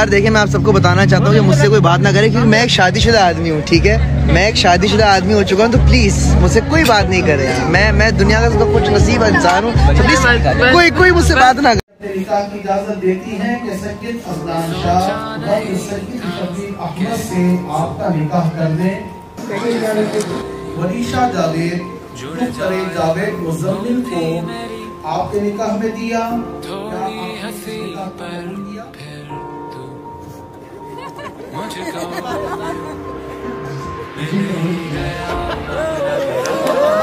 यार देखिए मैं आप सबको बताना चाहता हूँ कि मुझसे कोई बात ना करे, क्योंकि मैं एक शादीशुदा आदमी हूँ, ठीक है, मैं एक शादीशुदा आदमी हो चुका हूँ, तो प्लीज़ मुझसे कोई बात नहीं करे। मैं दुनिया का सब कुछ नसीब इंसान हूँ, तो प्लीज़ कोई मुझसे बात ना करे। आपके निकाह में दिया मुझको